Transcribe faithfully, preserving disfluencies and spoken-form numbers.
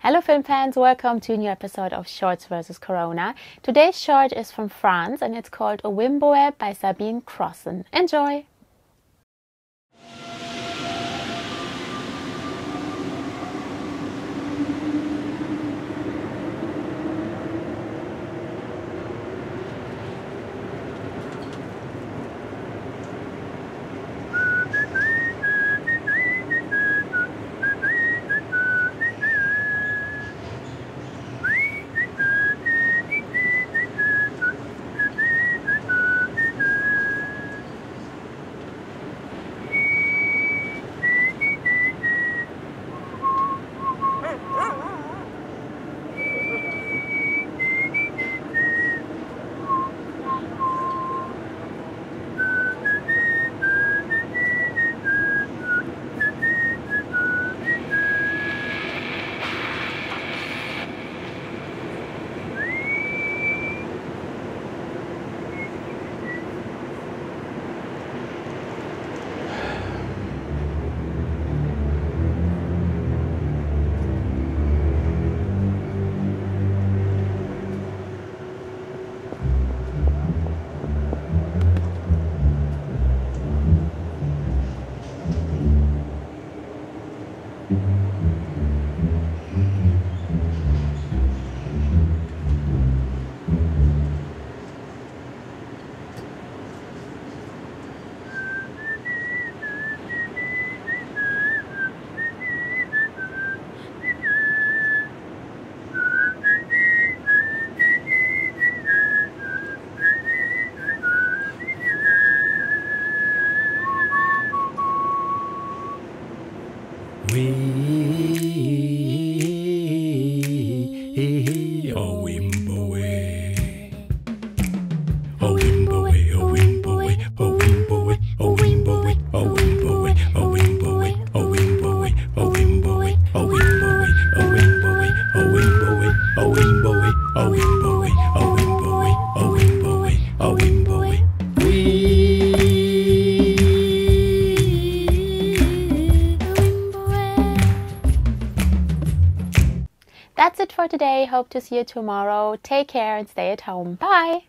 Hello film fans, welcome to a new episode of Shorts versus. Corona. Today's short is from France and it's called O Wimbowé by Sabine Crossen. Enjoy! O Wimbowé, O Wimbowé, O Wimbowé, O Wimbowé, O Wimbowé, O Wimbowé, O Wimbowé, O Wimbowé, O Wimbowé, O Wimbowé, O Wimbowé, O Wimbowé, O Wimbowé, O Wimbowé, O Wimbowé, O Wimbowé, O Wimbowé. That's it for today. Hope to see you tomorrow. Take care and stay at home. Bye!